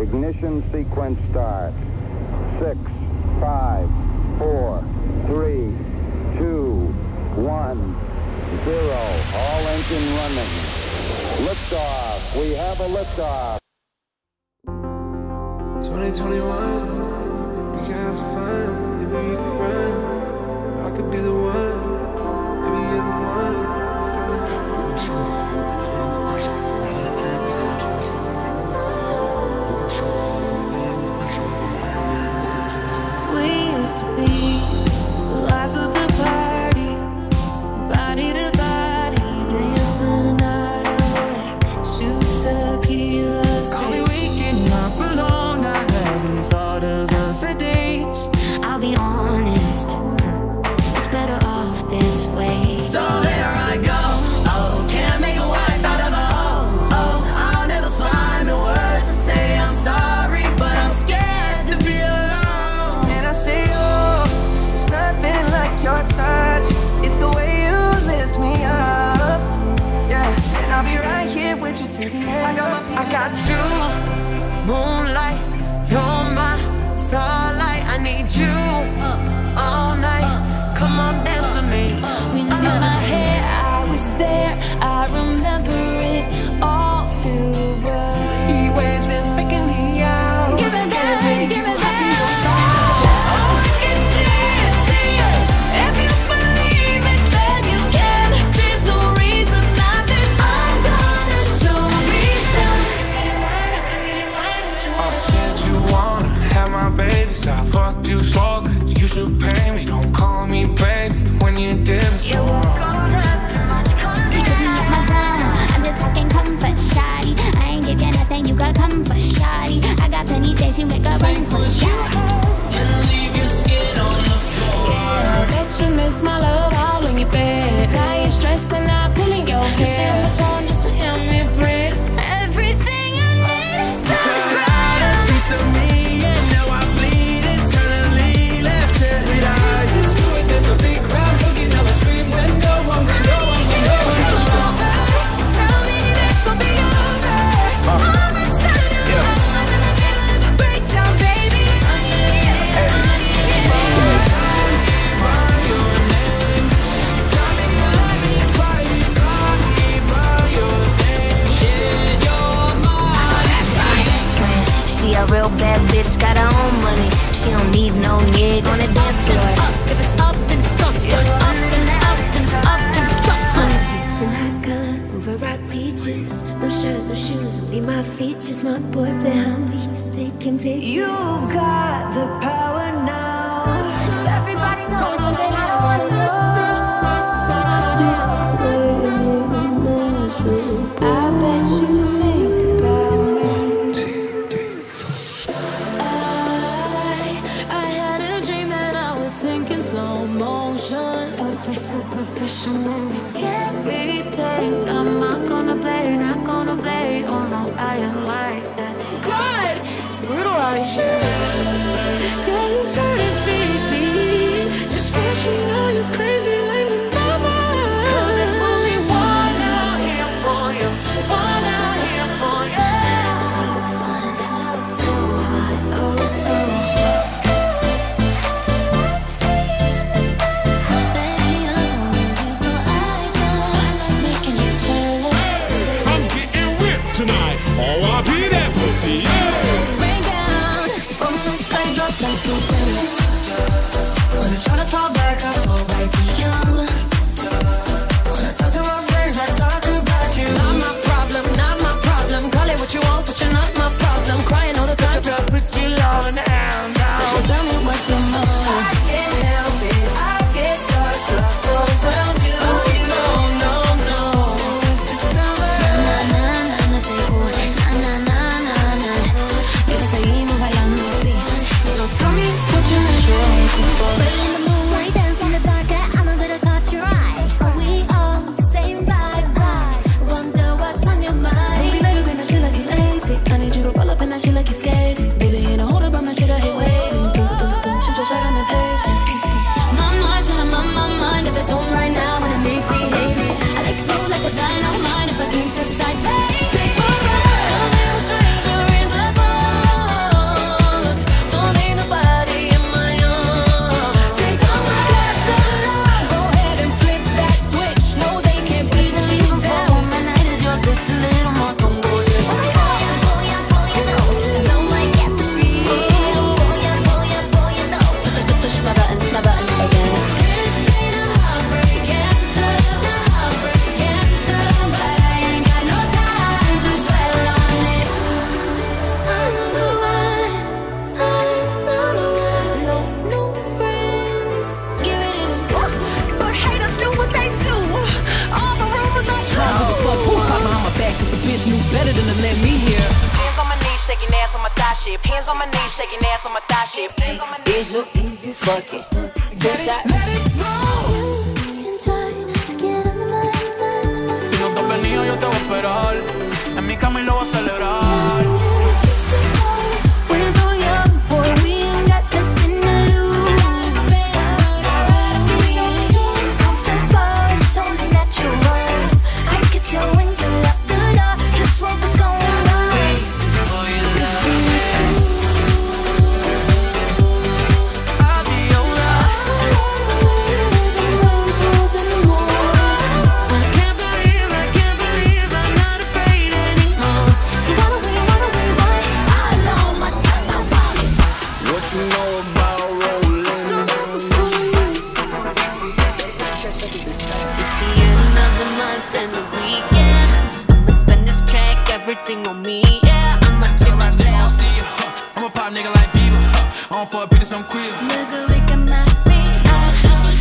Ignition sequence start. 6, 5, 4, 3, 2, 1, 0. All engine running. Liftoff. We have a liftoff. 2021. You guys are fine. Maybe you can run. I could be the one. Maybe you're the one. We used to be the life of the party, body to body, dance the night away, shoot tequilas. I'll be waking up alone, I haven't thought of her for days. I'll be honest, it's better off this way. So there I go, oh, can't make a wife out of a hoe. Oh, I'll never find the words to say I'm sorry, but I'm scared to be alone. And I say, oh, it's nothing like your touch, it's the way you lift me up. Yeah, and I'll be right here with you till the end. I got you, moonlight, you're my starlight. I need you all night, come on down to me. When you got my hair, I was there, I remember it all too well. He waves been faking me out. Give it that, give it that. I fucked you so good, you should pay me. Don't call me baby when you did it so wrong. You could not my son, I'm just talking comfort, shawty. I ain't give you nothing, you got comfort, shawty. I got plenty things you make a run for, shawty. And leave your skin on the floor. Yeah, I bet you miss my love all in your bed. Now you're stressed and I'm pulling your hair. You stay on the phone just to help me breathe. Everything I need is so bright. A piece of me, and now I bleed. There's a big crowd looking at my screen window. I'm over. Tell me this will be over. All of a sudden, I'm in the middle of the breakdown, baby. She a real bad bitch, got her own money. She don't need no nigga on the dance floor. No shirt, no shoes, only my features. My boy behind me, he's taking pictures. You got the power now. Cause everybody knows you and I don't wanna know. I bet you think about me. I had a dream that I was sinking slow motion. Every superficial moment can't be tamed. I'm not gonna play, not gonna play. Oh no, I am like that. God, it's brutalized. Girl, you gotta feed me. It's fresh, you know you're crazy when you're not mine. Cause there's only one out here for you, one out here for you. One out so high, oh, oh. When I try to fall back, I fall back to you. When I talk to my friends, I talk about you. Not my problem, not my problem. Call it what you want, but you're not my problem. Crying all the time, girl, put you low and down, down. Tell me what's the mood. I can't help it, I get starstruck around you. No, no, no, it's December. Na-na-na-na, say ooh, na-na-na-na-na. Porque seguimos bailando así. So tell me what you're looking for. But in the moonlight, dance on the darker. I know that I got your eyes. Are we all the same vibe? I wonder what's on your mind. Baby, baby, when I shit like you lazy, I need you to roll up and I shit like you scared. Baby, in a hold up, I'm not shit, I hate waiting. Shoot your shot, I'm impatient. My mind's got a mind, my mind. If it's on right now, and it makes me hate it, I like smooth like a dynamite. If I can't decide, baby, take my ride. Don't be a stranger in the bar. shit. Pins on my knees, shaking ass on my thigh shit. Pins on my knees, you fucking two shots. Si no te has venido, yo te voy a esperar. En mi cama y lo voy a celebrar. Everything on me, yeah, I'ma take myself. I'm a pop nigga like Bieber, I don't fuck bitches, I'm queer. Nigga, look at my feet.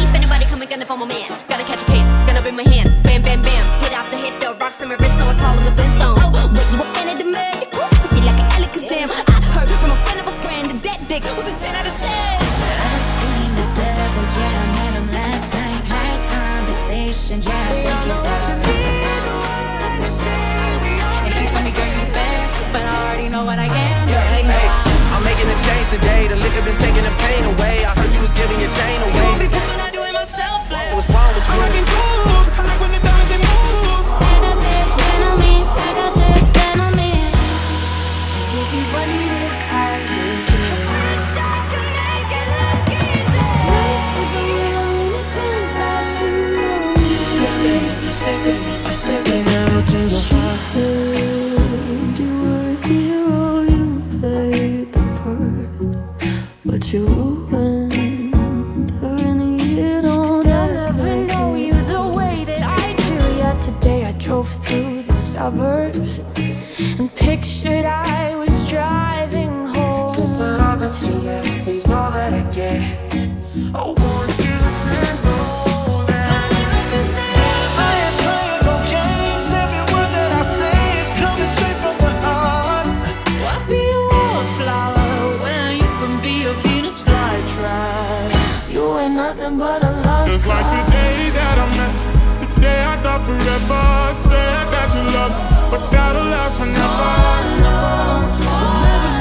If anybody come and gun it for my man, gotta catch a case, gun up in my hand. Bam, bam, bam, hit after hit, the rocks in my wrist, so I call him the Flintstone. Oh, but you a fan of the magic, pussy like an Alakazam. I heard from a friend of a friend, that dead dick was a 10 out of 10. I seen the devil, yeah, I met him last night. High conversation, yeah, I think it's today, the liquor been taking the pain away. I heard you was giving your chain away. You won't be pushing, I do it myself. Less. What's wrong with you? I like these moves. I like when the diamonds they move. I got this down on me. I got this down on me. If you want it, I need you. I wish I could make it look easy. Life is a little bit bad to me. Sipping, sipping, I'm sipping out to the heart. You were a hero, you played the part. But you ruined her and you don't ever know you the way that I do. Yeah, today I drove through the suburbs and pictured I was driving home. Since the love that you left is all that I get, I want you to know. Nothing but a lost just like the day that I met you, the day I thought forever. Said that you loved me, but that'll last forever. We'll never go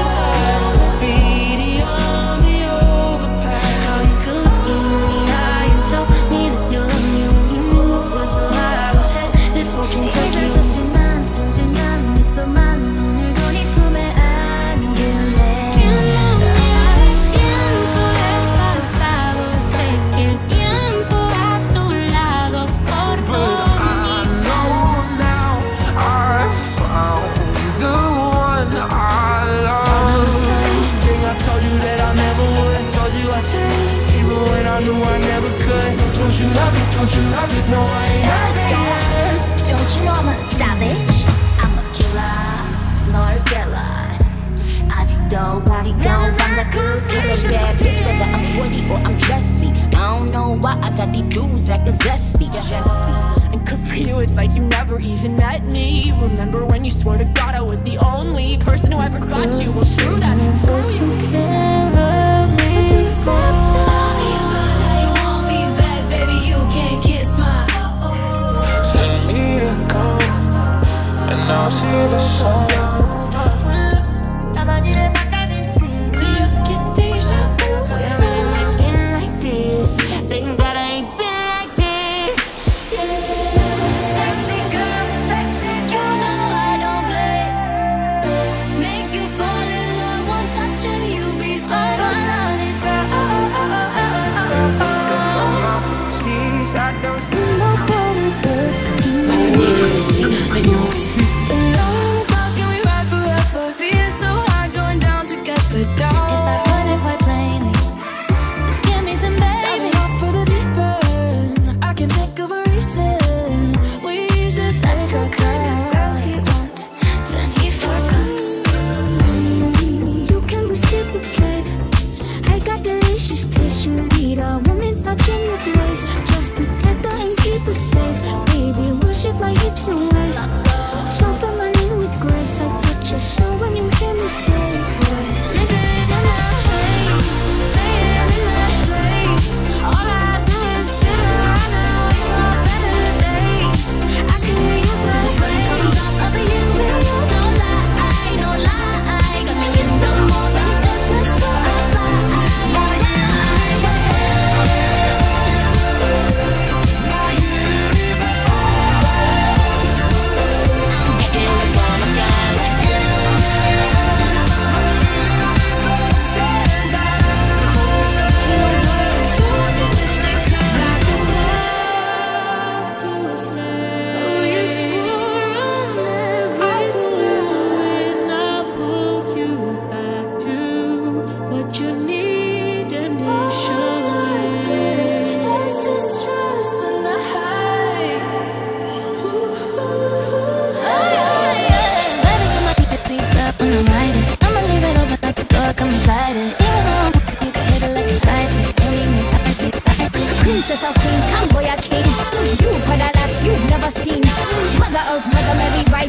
back. Graffiti on the overpass. How you could look me in the eye and tell me that you love me when you knew it was a lie. I was headed for Kentucky. No, I never could. Don't you love it? Don't you love it? No, I ain't happy. Don't you know I'm a savage? I'm a killer, not a killer. 아직 nobody don't want that good. Get a bad bitch, whether I'm sweaty or I'm dressy. I don't know why I got these dudes like a zesty. And good for you, it's like you never even met me. Remember when you swore to God I was the only person who ever got you? Well, screw that. Screw you. Now see the sun. I need it back on this street. Do you get deja vu? We're looking like this. Thank God I ain't been like this. Sexy girl, you know I don't play. Make you fall in love, one touch and you be so nice. I love this girl. She's I don't see nobody but you. But you need to listen to the news. Just protect her and keep her safe. Baby, worship my hips and waist. Soften my knee with grace. I touch your soul when you hear me say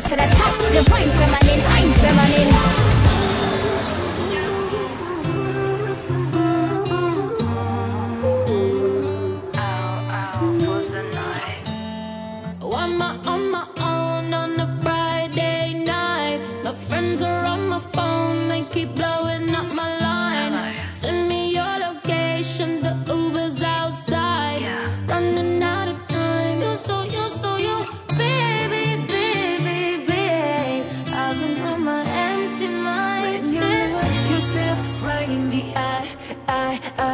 to the top, the points feminine, I'm feminine.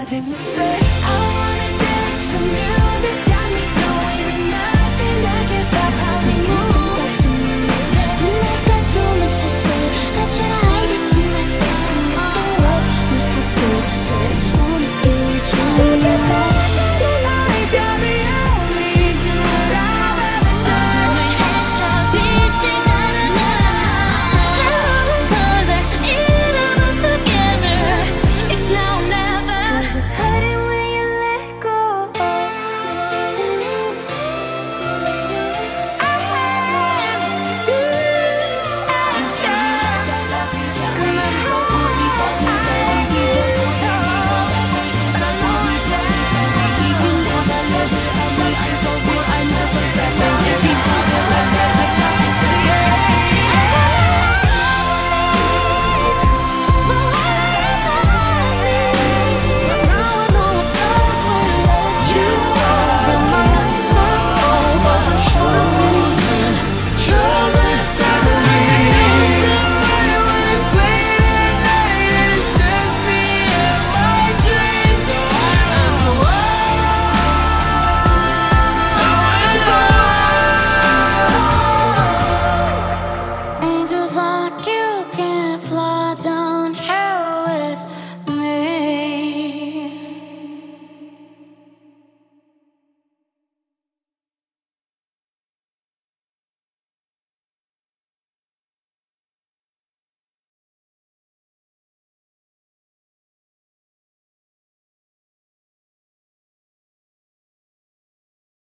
Then you say